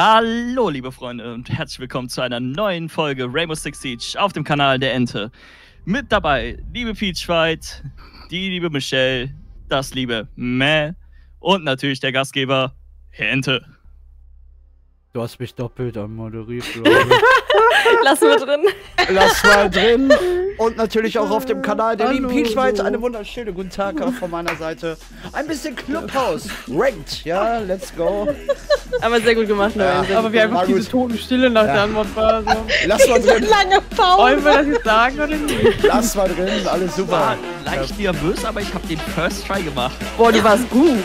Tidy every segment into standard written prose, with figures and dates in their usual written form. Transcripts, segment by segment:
Hallo liebe Freunde und herzlich willkommen zu einer neuen Folge Rainbow Six Siege auf dem Kanal der Ente. Mit dabei liebe Peach White, die liebe Michelle, das liebe Mäh und natürlich der Gastgeber Ente. Du hast mich doppelt anmoderiert, glaube ich. Lass mal drin. Lass mal drin. Und natürlich auch auf dem Kanal der lieben Peach White. Eine wunderschöne guten Tag auch von meiner Seite. Ein bisschen Clubhouse. Ranked. Ja, let's go. Aber sehr gut gemacht, ja. Aber wir einfach diese Totenstille nach der Antwort war. So. Lass mal drin. Lange Pause. Wollen wir das jetzt sagen oder nicht? Lass mal drin, alles super. War leicht nervös, aber ich habe den First Try gemacht. Boah, du warst gut.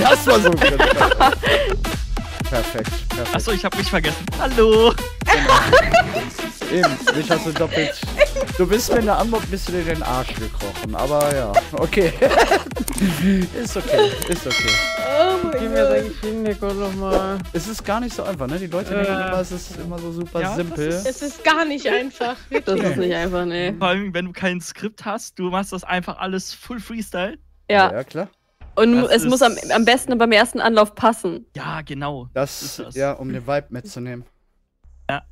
Das war so gut. Perfekt. Achso, ich hab mich vergessen. Hallo. Genau. Eben, mich hast du doppelt. Du bist mir in der Anmod bist du dir den Arsch gekrochen, aber ja, okay. Ist okay, ist okay. Oh mein Gott. Es ist gar nicht so einfach, ne? Die Leute denken immer, es ist immer so super simpel. Es ist gar nicht einfach. Das ist nicht einfach, ne? Vor allem, wenn du kein Skript hast, du machst das einfach alles full Freestyle. Ja, ja klar. Und das es muss am besten beim ersten Anlauf passen. Ja, genau. Das ist das. Ja, um den Vibe mitzunehmen. Ja.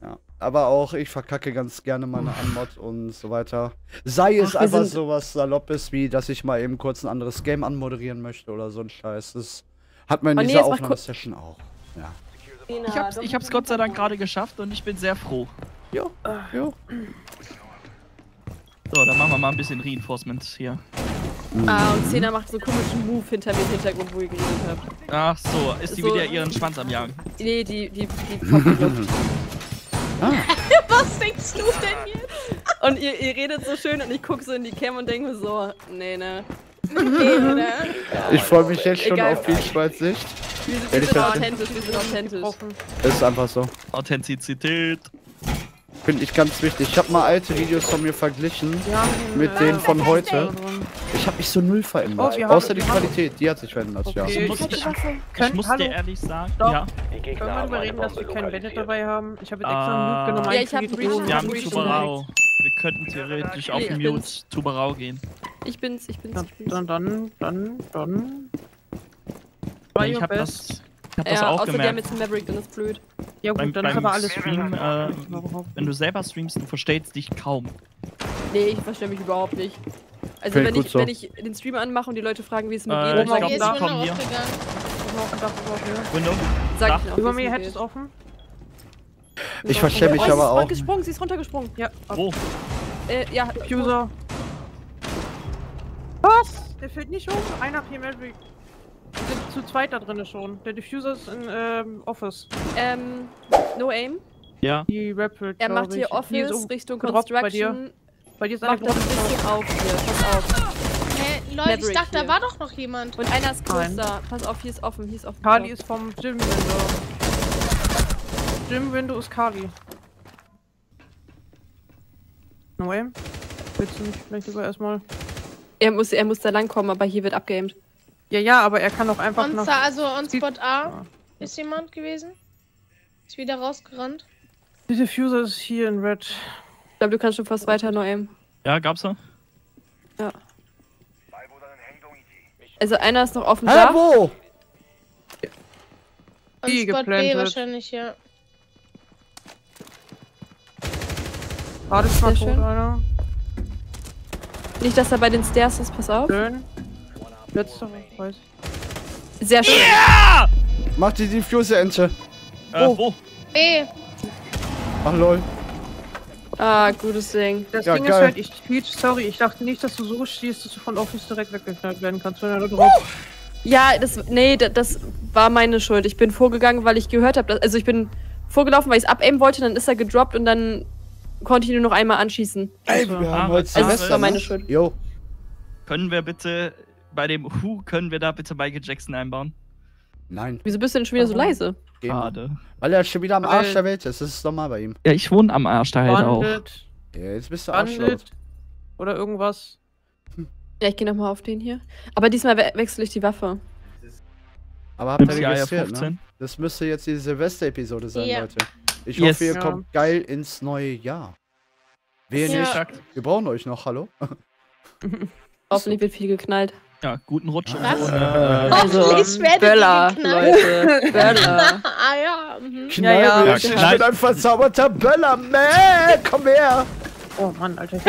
Ja. Aber auch ich verkacke ganz gerne meine Anmod und so weiter. Sei es einfach sowas Saloppes, wie dass ich mal eben kurz ein anderes Game anmoderieren möchte oder so ein Scheiß. Das hat man in dieser Aufnahmesession auch. Ja. Ich hab's Gott sei Dank gerade geschafft und ich bin sehr froh. Jo. Jo. So, dann machen wir mal ein bisschen Reinforcement hier. Ah, und Sina macht so einen komischen Move hinter mir im Hintergrund, wo ich geredet habe. Ach so, ist die so, wieder ihren Schwanz am Jagen? Nee, die kommt Luft. Ah. Was denkst du denn jetzt? Und ihr redet so schön und ich gucke so in die Cam und denke mir so, nee, ne. Nee, ne. Ich freue mich jetzt schon auf die Schweiz-Sicht. Wir sind authentisch, wir sind authentisch. Das ist einfach so. Authentizität. Finde ich ganz wichtig. Ich habe mal alte Videos von mir verglichen mit denen von heute. Ich habe mich so null verändert. Oh, außer die Qualität, die hat sich verändert, okay. Ja. Ich muss dir ehrlich sagen, können wir darüber reden, dass wir keinen Bandit dabei haben? Ich habe jetzt extra einen Mute genommen. Wir haben Tubarau. Wir könnten theoretisch auf Mute Tubarau gehen. Ich bin's. Dann. Ich hab das... Ich hab das auch gemerkt. Außer der mit Maverick, dann ist blöd. Ja gut, dann haben wir alles streamen. Wenn du selber streamst, du verstehst dich kaum. Nee, ich verstehe mich überhaupt nicht. Also okay, wenn ich den Stream anmache und die Leute fragen, wie es mir geht, dann ist Window rausgegangen. Window? Sag ich noch. Über mir hätte es offen. Ich verstehe mich aber auch. Sie ist runtergesprungen. Ja. Wo? Ja. User. Was? Der fällt nicht hoch. Einer PM Maverick. Wir sind zu zweit da drin schon. Der Diffuser ist in Office. No aim? Ja. Die Rapid, er macht hier Office Richtung Construction. Bei dir ist einer drauf. Auf hier. Pass auf. Hey, Leute, Maverick, ich dachte, da war doch noch jemand. Und einer ist größer. Pass auf, hier ist offen. Kali ist vom Gym-Window. Gym-Window ist Kali. No aim? Willst du nicht vielleicht sogar erstmal... Er muss da lang kommen, aber hier wird abgeaimt. Ja, aber er kann auch einfach noch... Also on Spot A ist jemand gewesen. Ist wieder rausgerannt. Die Diffuser ist hier in Red. Ich glaube, du kannst schon fast weiter neu aimen. Ja, gab's da? Ja. Also einer ist noch offen da. Wo? On Spot B wahrscheinlich, ja. Warte, ist mal tot, Alter. Nicht, dass er bei den Stairs ist, pass auf. Schön. Letzter Preis. Sehr schön. Yeah! Mach die Diffuse-Ente. Wo? B. Ach lol. Ah, gutes Ding. Das Ding ist halt, sorry, ich dachte nicht, dass du so stehst, dass du von Office direkt weggeknallt werden kannst. Ja, das war meine Schuld. Ich bin vorgegangen, weil ich gehört habe, also ich bin vorgelaufen, weil ich es abaimen wollte, dann ist er gedroppt und dann konnte ich nur noch einmal anschießen. Ey, wir haben heute Silvester, das war meine Schuld. Jo. Können wir bitte... Bei dem Who können wir da bitte Michael Jackson einbauen? Nein. Wieso bist du denn schon wieder so leise? Schade. Weil er schon wieder am Arsch der Welt ist. Das ist normal bei ihm. Ja, ich wohne am Arsch der Welt auch. Ja, jetzt bist du Arschloch. Oder irgendwas. Ja, ich geh nochmal auf den hier. Aber diesmal wechsle ich die Waffe. Aber habt ihr registriert, ne? Das müsste jetzt die Silvester-Episode sein, Leute. Ich hoffe, ihr kommt geil ins neue Jahr. Wehe nicht. Ja. Wir brauchen euch noch, hallo? Hoffentlich wird viel geknallt. Ja, guten Rutsch. Hoffentlich werden Böller, Leute. Böller. Ah ja. Mhm. Knall, ja. Ich bin ein verzauberter Böller, man. Komm her. Oh Mann, Alter. Ich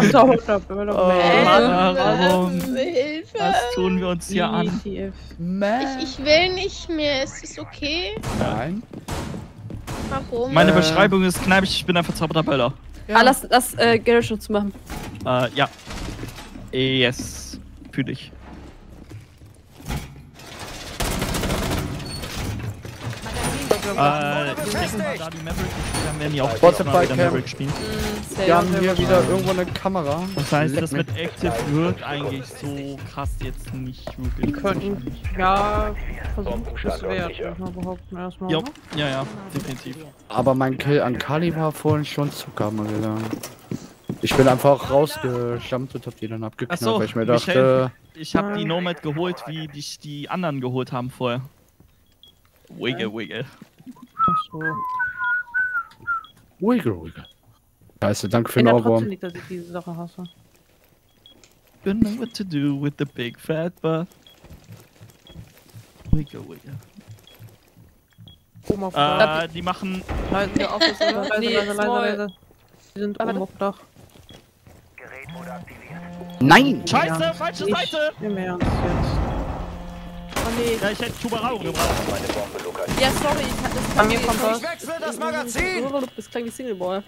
verzauberter Böller, man. Warum? Hilfe. Was tun wir uns hier an? Ich will nicht mehr. Ist es okay? Nein. Warum? Meine Beschreibung ist kneipig, ich bin ein verzauberter Böller. Ja. Ah, lass Garage noch zu machen. Ja. Yes. Fühl ich. Ich denke mal, da die Maverick spielen. Wir haben hier wieder irgendwo eine Kamera. Das heißt, das mit Active wirkt eigentlich so krass jetzt nicht wirklich. Wir könnten ja versuchen, das wäre erstmal behaupten. Ja, ja, definitiv. Aber mein Kill an Kali war vorhin schon Zucker, mal wieder. Ich bin einfach rausgestammt und hab die dann abgeknallt, weil ich mir dachte... Michelle, ich hab die Nomad geholt, wie dich die anderen geholt haben vorher. Wiggle, wiggle. So. Wiggle, wiggle. Scheiße, danke für den Ohrwurm. Ich bin trotzdem nicht, dass ich diese Sache hasse. You know what to do with the big fat butt. Wiggle, wiggle. Die machen... Leise, auf, leise. Die sind oben auf Dach. Gerät wurde aktiviert. Nein! Scheiße, ja. Falsche Seite! Im Ernst jetzt. Oh nee. Ja, ich hätte Tubarau gebraucht. Ja, sorry, ich hatte das. An mir kommt was. Ich wechsle das Magazin! Das klang wie Singleball.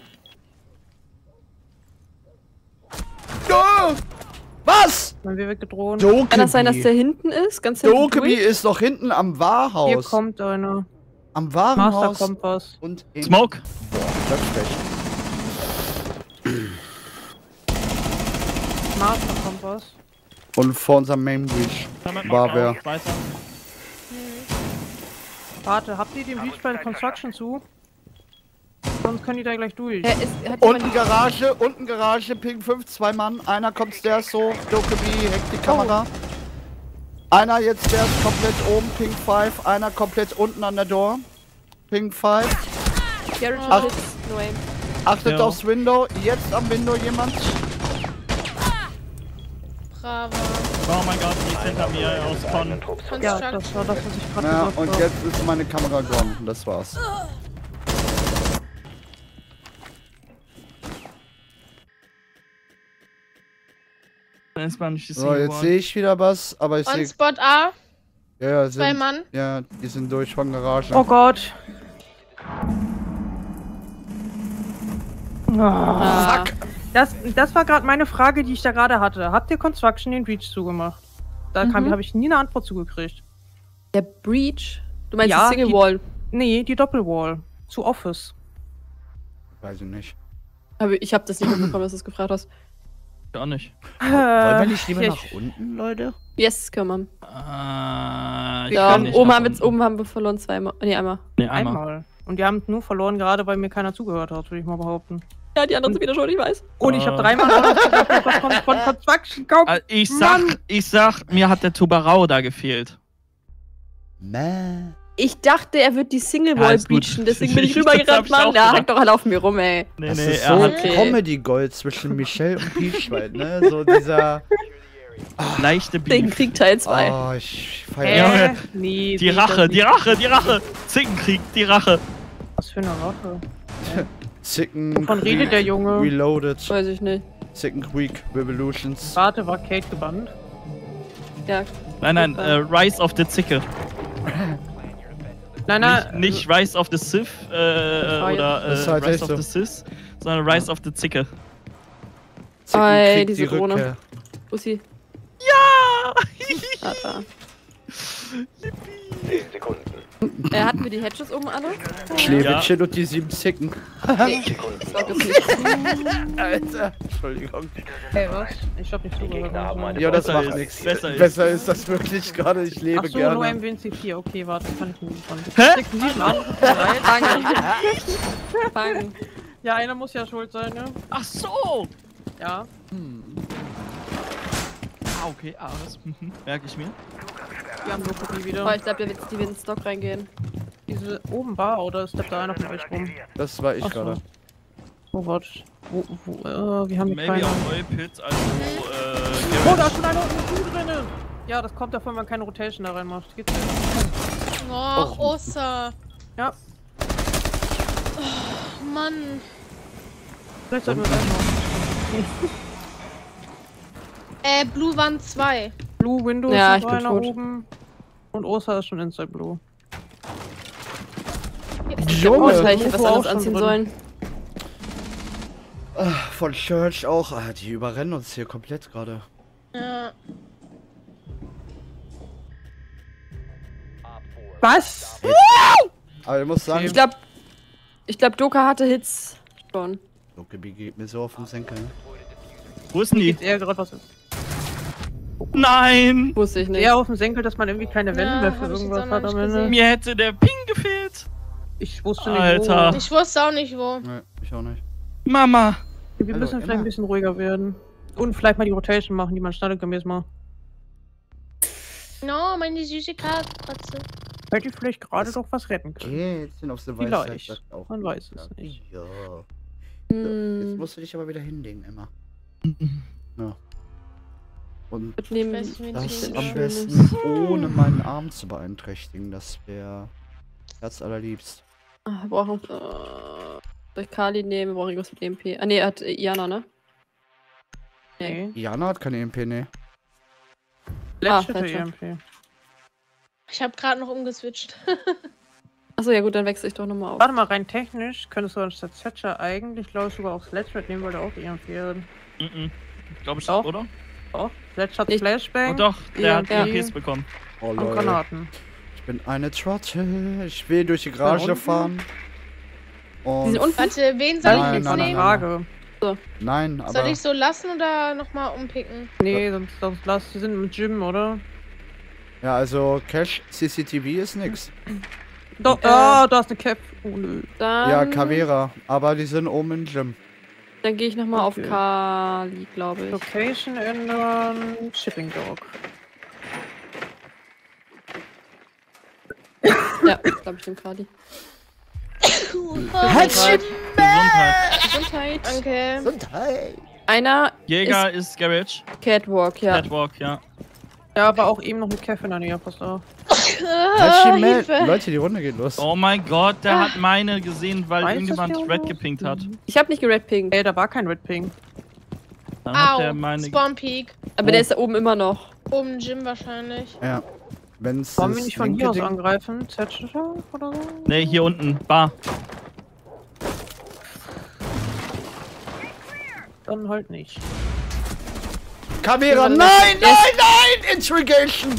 Was? Dann wir weggedroht. Kann das sein, dass der hinten ist? Ganz hinten. Dokkaebi ist noch hinten am Warenhaus. Hier kommt einer. Am Warenhaus. Master kommt was. Und Smoke. Boah, das ist schlecht. Master kommt was. Und vor unserem Main Breach war wer. Warte, habt ihr den Breach bei der Construction zu? Sonst können die da gleich durch. Unten Garage, Ping 5, 2 Mann. Einer kommt Stairs hoch, Dokkaebi hackt die Kamera. Einer jetzt Stairs komplett oben, Ping 5. Einer komplett unten an der Door. Ping 5. Achtet aufs Window, jetzt am Window jemand. Bravo. Oh mein Gott, die sind hinter mir aus Con. Ja, das war das, was ich gerade gesagt habe. Und jetzt ist meine Kamera gone. Das war's. So, jetzt sehe ich wieder was, aber ich sehe... On Spot A. Ja, zwei Mann. Ja, die sind durch von Garage. Oh Gott. Oh, fuck. Das war gerade meine Frage, die ich da gerade hatte. Habt ihr Construction den Breach zugemacht? Da habe ich nie eine Antwort zugekriegt. Der Breach? Du meinst ja, die Single Wall? Nee, die Doppelwall. Zu Office. Weiß ich nicht. Aber ich habe das nicht mitbekommen, dass du es gefragt hast. Gar nicht. Wollen wir nicht lieber nach unten, Leute? Yes, können wir. Oben haben wir verloren zweimal. Nee, einmal. Nee, einmal. Und wir haben nur verloren, gerade weil mir keiner zugehört hat, würde ich mal behaupten. Ja, die anderen sind wieder schuld, ich weiß. Und ich hab dreimal von Construction gekauft. Ich sag, mir hat der Tubarau da gefehlt. Mäh. Ich dachte, er wird die Single Wall breachen, deswegen bin ich rübergerannt, Mann. Da hackt doch alle auf mir rum, ey. Nee, das ist so Comedy-Gold zwischen Michelle und Peachfight, ne? So dieser... leichte Beef. Zinkenkrieg Teil 2. Oh, ich feier. Nee, die Rache, die Rache, die Rache. Zinkenkrieg, die Rache. Was für eine Rache. Zicken. Wovon redet der Junge? Reloaded. Weiß ich nicht. Zicken Creek Revolutions. Warte, war Kate gebannt? Ja. Nein, Rise of the Zicke. nein. Nicht Rise of the Sith, oder Rise of the Sith, sondern Rise of the Zicke. Ey, diese Krone. Wo ist sie? Ja! Alter. 10 Sekunden. Hatten wir die Hedges oben alle? Schlewittchen und die 7 Zicken. Alter. Entschuldigung. Hey, was? Ich hab nicht zugehört. Ja, das macht nichts. Besser ist das wirklich gerade. Ich lebe gerne. Nur MWC4. Okay, warte. Kann ich nicht von. Hä? Fangen. Ja, einer muss ja schuld sein, ne? Ach so! Ja. Ah, okay, Aris. Merke ich mir. Wir haben Dokkaebi wieder. Oh, ich glaube, der wird in den Stock reingehen. diese oben war oder steppt da einer von euch rum? Das war ich so. Gerade. Oh Gott. Wir haben maybe auch neue Pits, also oh, da ist schon einer unten drinne! Ja, das kommt davon, wenn man keine Rotation da reinmacht. Geht's nicht? Oh, Osa. Ja. Oh, Mann. Vielleicht sollten wir das machen. Blue waren 2. Blue Windows ja, ist einer oben. Und Osa ist schon inside Blue. Junge, ich hätte was anderes anziehen sollen. Von Church auch. Ah, die überrennen uns hier komplett gerade. Ja. Was? Aber ich muss sagen... Ich glaube, Doka hatte Hits schon. Dokkaebi geht mir so auf den Senkel. Wo ist denn die? Nein! Wusste ich nicht. Eher auf dem Senkel, dass man irgendwie keine Wände mehr für irgendwas hat am Ende. Mir hätte der Ping gefehlt. Ich wusste nicht wo. Ich wusste auch nicht wo. Nee, ich auch nicht. Mama! Wir müssen vielleicht ein bisschen ruhiger werden. Und vielleicht mal die Rotation machen, die man standardgemäß macht. No, meine süße Katze. Hätte ich vielleicht gerade doch was retten können. Jetzt sind auf der Weißseite auch. Man weiß es nicht. Ja. So, jetzt musst du dich aber wieder hinlegen, Emma. Ja. Und das am besten ohne meinen Arm zu beeinträchtigen, das wäre herzallerliebst. Ach, wir brauchen soll ich Kali nehmen, wir brauchen irgendwas mit EMP. Ah ne, hat Iana, ne? Nee. Iana hat keine EMP, ne. Letzte EMP. Ich hab gerade noch umgeswitcht. Achso, ja gut, dann wechsle ich doch nochmal auf. Warte mal, rein technisch könntest du anstatt Thatcher eigentlich, glaube ich, sogar auch Fletcher nehmen, weil der auch EMP hat. Glaube ich auch, oder? Auch. Fletcher hat Flashbang. Oh doch, der hat EMPs bekommen. Oh Leute. Und Granaten. Ich bin eine Trottel. Ich will durch die Garage fahren. Und warte, wen soll ich jetzt nehmen? Frage. So. Nein, aber... Soll ich so lassen oder nochmal umpicken? Nee, sonst lass. Die sind im Gym, oder? Ja, also Cash, CCTV ist nix. Doch, da ist eine Cap. Oh nö. Dann... Ja, Kavera. Aber die sind oben im Gym. Dann gehe ich nochmal auf Kali, glaube ich. Location ändern. Shipping Dog. Ja, glaube ich, den Kali. Gesundheit. Gesundheit. Danke. Gesundheit. Einer. Jäger ist Garage. Catwalk, ja. Catwalk, ja. Ja, aber auch eben noch mit Kevin an der Poster. Leute, die Runde geht los. Oh mein Gott, der hat meine gesehen, weil irgendjemand Red gepinkt hat. Ich hab nicht geredpinkt. Ey, da war kein Redping. Dann hat der meine. Spawn Peak. Aber der ist da oben immer noch. Oben im Gym wahrscheinlich. Ja. Wenn's wollen wir nicht von hier aus angreifen? Thatcher oder so? Ne, hier unten. Bar. Dann halt nicht. Kamera, nein! Intrigation!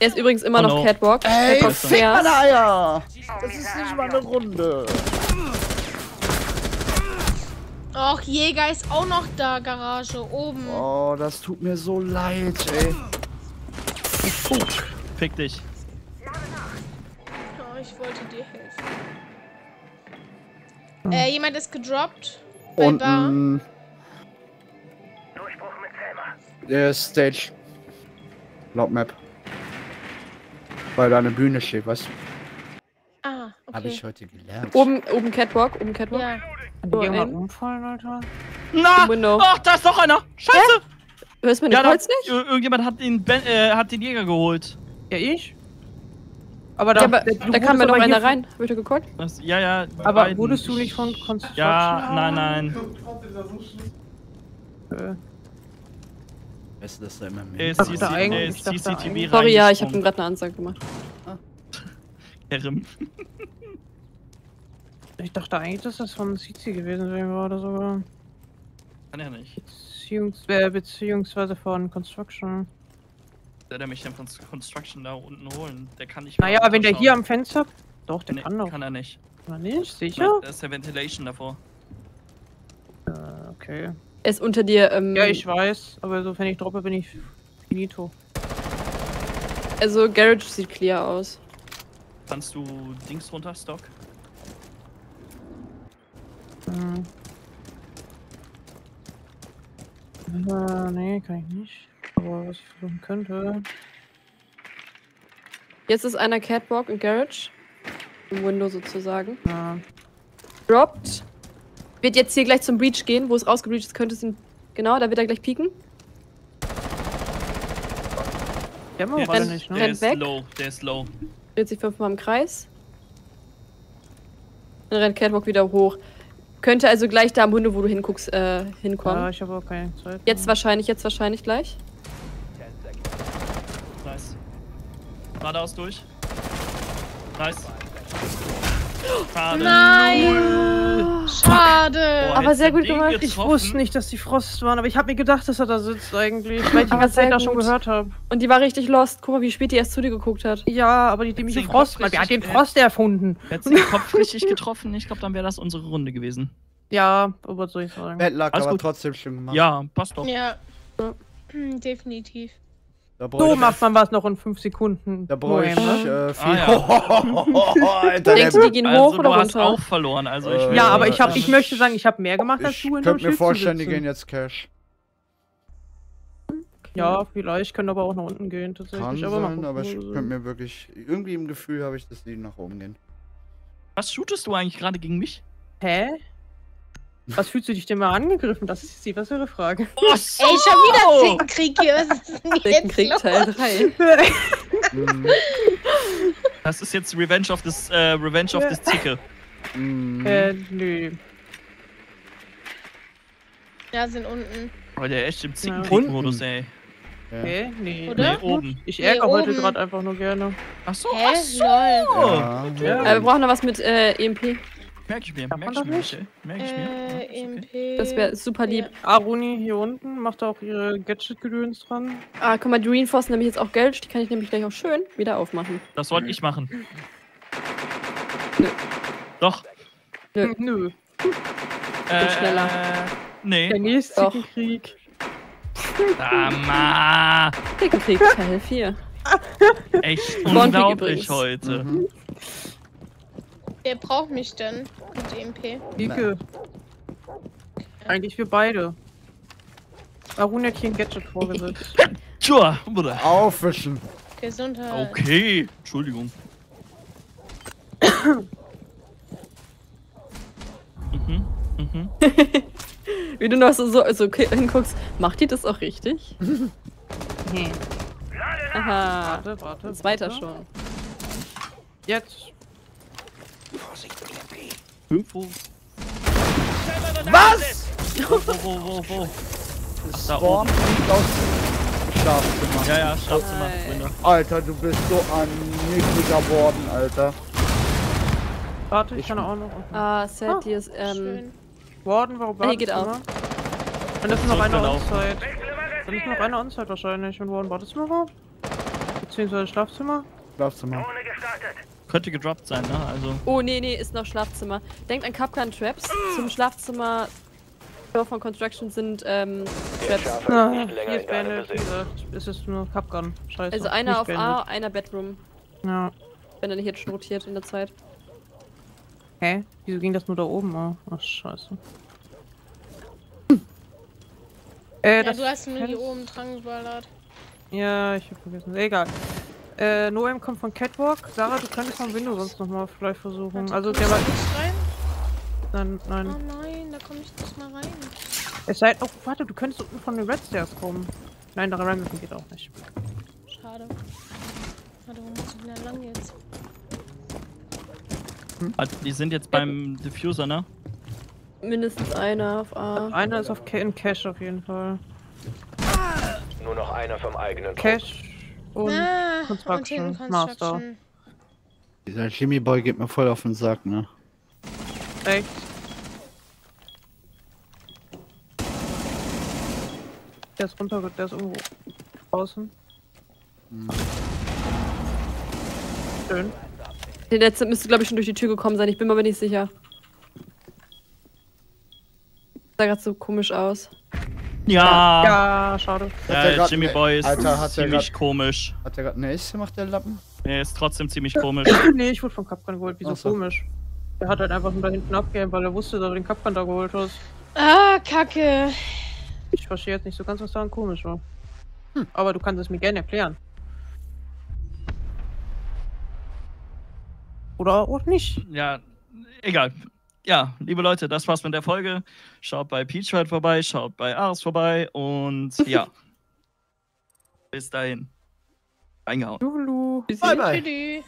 Er ist übrigens immer noch Catwalk. Ey, fick meine Eier! Das ist nicht mal eine Runde. Och, Jäger ist auch noch da, Garage, oben. Oh, das tut mir so leid, ey. Fuck. Fick dich. Oh, ich wollte dir helfen. Jemand ist gedroppt. Und Durchbruch mit Selma. Der Stage. Laut Map. Weil da eine Bühne steht, weißt du? Ah, okay. Hab ich heute gelernt. Oben Catwalk, oben Catwalk. Ja. Oh, jemand umfallen, Alter. Na! Ach, da ist doch einer! Scheiße! Hä? Hörst du mir den Holz nicht? Irgendjemand hat den Jäger geholt. Ja, ich? Aber da, ja, aber da kam ja noch einer rein. Hab ich da geguckt? Ja, ja. Aber beiden. Wurdest du nicht von Konstruction? Ja, nein. Weißt du, dass da immer mehr ist? Sorry, ja, ich hab ihm gerade eine Ansage gemacht. Ich dachte eigentlich, dass das von Cici gewesen wäre oder sogar. Kann er nicht. Beziehungsweise von Construction. Der mich dann von Construction da unten holen. Der kann nicht mehr. Naja, wenn der hier am Fenster. Doch, der kann doch. Kann er nicht. Kann er nicht? Sicher? Da ist der Ventilation davor. Okay. Er ist unter dir. Ja, ich weiß, aber sofern ich droppe, bin ich finito. Also, Garage sieht clear aus. Kannst du Dings runter, Stock? Mhm. Nee, kann ich nicht. Aber was ich versuchen könnte. Jetzt ist einer Catwalk und Garage. Im Window sozusagen. Ja. Dropped. Wird jetzt hier gleich zum Breach gehen, wo es rausgebreached ist, könnte es ihn. Genau, da wird er gleich pieken. Der war der nicht, ne? Der ist weg. Low, der ist low. Dreht sich 5-mal im Kreis. Dann rennt Catwalk wieder hoch. Könnte also gleich da am Hunde, wo du hinguckst, hinkommen. Ja, ich habe auch keine Zeit. Jetzt wahrscheinlich gleich. Nice. Geradeaus durch. Nice. Schade. Nein! Schade! Oh, aber sehr gut gemacht. Getroffen. Ich wusste nicht, dass die Frost waren, aber ich habe mir gedacht, dass er da sitzt eigentlich, weil ich die ganze Zeit da schon gehört habe. Und die war richtig lost. Guck mal, wie spät die erst zu dir geguckt hat. Ja, aber die Michelle Frost, wer hat den Frost erfunden? Wer hat den Kopf richtig getroffen? Ich glaube, dann wäre das unsere Runde gewesen. Ja, was soll ich sagen? Bad Luck, aber trotzdem schlimm gemacht. Ja, passt doch. Ja, definitiv. So macht man was noch in 5 Sekunden. Da brauche ich viel. Denkst du, die gehen hoch oder runter? Du hast auch verloren. Also ich ja, aber ich möchte sagen, ich habe mehr gemacht als du in der Schiff. Ich könnte mir vorstellen, die gehen jetzt Cash. Ja, vielleicht können aber auch nach unten gehen. Tatsächlich. Kann sein, aber ich könnte mir wirklich... Irgendwie im Gefühl habe ich, dass die nach oben gehen. Was shootest du eigentlich gerade gegen mich? Hä? Was fühlst du dich denn mal angegriffen? Das ist die was für eine Frage. Oh, so. Ey, schon wieder Zickenkrieg hier. Was ist denn jetzt Zickenkrieg los? Teil 3. Das ist jetzt Revenge of the Zicke. Nö. Ja, sind unten. Oh, der echt im Zickenkrieg-Modus, ey. Ja. Okay, nee. Oder? Nee, oben. Ich ärgere heute gerade einfach nur gerne. Ach so, ach so. Ja. Ja. Wir brauchen noch was mit EMP. Merke ich mir. Okay. Das wäre super lieb. Ja. Aruni hier unten macht auch ihre Gadget-Gedöns dran. Ah, guck mal, die Reinforcen nämlich jetzt auch Gadget. Die kann ich nämlich gleich auch schön wieder aufmachen. Das wollte ich machen. Nö. Doch. Nö. Nö. Bin schneller. Nee. Der nächste Zickenkrieg. Mama. Zickenkrieg Teil 4. Echt unglaublich heute. Mhm. Wer braucht mich denn mit EMP? Nico. Eigentlich wir beide. Arun hat hier ein Gadget vorgesetzt. Tja, Bruder. Aufwischen. Gesundheit. Okay, Entschuldigung. Wie du noch so okay, hinguckst, macht die das auch richtig? Nee. Aha. Warte. Zweiter schon. Jetzt. Vorsicht, EMP. Info. Was? Wo? Storm fliegt aus dem Schlafzimmer. Ja, Schlafzimmer. Nein. Alter, du bist so ein niedriger Warden, Alter. Warte, ich kann auch noch. Sad, die ist, Warden, warum wartest du mal? Und das ist noch eine Onside. Das ist noch eine Onside wahrscheinlich. Und Warden, wartest du mal? Beziehungsweise Schlafzimmer? Schlafzimmer. Könnte gedroppt sein, ne? Also. Oh, nee, ist noch Schlafzimmer. Denkt an Kapkan Traps. Zum Schlafzimmer von Construction sind Traps. Hier ist Bane. Es ist nur Kapkan. Scheiße. Also einer nicht auf Bane. A, einer Bedroom. Ja. Wenn er nicht jetzt schon rotiert in der Zeit. Hä? Wieso ging das nur da oben? Ach, scheiße. Ja, du hast nur hier oben dran geballert. Ja, ich hab vergessen. Egal. Noem kommt von Catwalk. Sarah, du könntest vom Window sonst nochmal vielleicht versuchen. Also der war. Nein. Oh nein, da komme ich nicht mal rein. Es sei denn, oh, warte, du könntest unten von den Red Stairs kommen. Nein, da rein geht auch nicht. Schade. Warte, wo muss ich denn da lang jetzt? Also, die sind jetzt beim Diffuser, ne? Mindestens einer auf A. Einer ist in Cash auf jeden Fall. Nur noch einer vom eigenen Cash. Und Construction Master. Dieser Chemieboy geht mir voll auf den Sack, ne? Echt? Der ist runtergegangen, der ist irgendwo draußen. Schön. Der letzte müsste, glaube ich, schon durch die Tür gekommen sein, ich bin mir aber nicht sicher. Sah gerade so komisch aus. Ja, schade. Der Jimmy Boy ist ziemlich komisch. Hat der gerade eine Ace gemacht, der Lappen? Nee, ist trotzdem ziemlich komisch. Nee, ich wurde von Kapkan geholt. Wieso komisch? Der hat halt einfach nur da hinten abgehängt, weil er wusste, dass du den Kapkan da geholt hast. Ah, Kacke. Ich verstehe jetzt nicht so ganz, was daran komisch war. Aber du kannst es mir gerne erklären. Oder auch nicht. Ja, egal. Ja, liebe Leute, das war's mit der Folge. Schaut bei Peach White vorbei, schaut bei Aris vorbei und ja. Bis dahin. Reingehauen. Bye, bye.